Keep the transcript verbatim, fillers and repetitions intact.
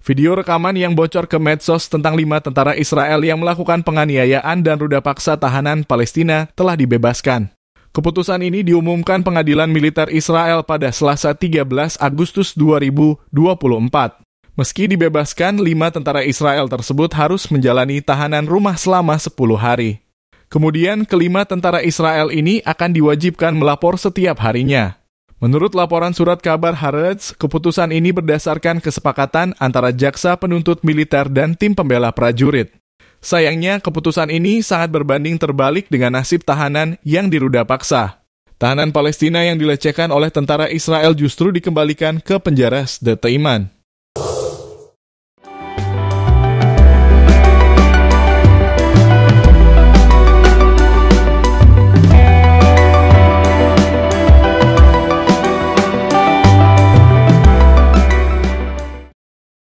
Video rekaman yang bocor ke medsos tentang lima tentara Israel yang melakukan penganiayaan dan ruda paksa tahanan Palestina telah dibebaskan. Keputusan ini diumumkan Pengadilan Militer Israel pada Selasa tiga belas Agustus dua ribu dua puluh empat. Meski dibebaskan, lima tentara Israel tersebut harus menjalani tahanan rumah selama sepuluh hari. Kemudian, kelima tentara Israel ini akan diwajibkan melapor setiap harinya. Menurut laporan surat kabar Haaretz, keputusan ini berdasarkan kesepakatan antara jaksa penuntut militer dan tim pembela prajurit. Sayangnya, keputusan ini sangat berbanding terbalik dengan nasib tahanan yang diruda paksa. Tahanan Palestina yang dilecehkan oleh tentara Israel justru dikembalikan ke penjara Sde Teiman.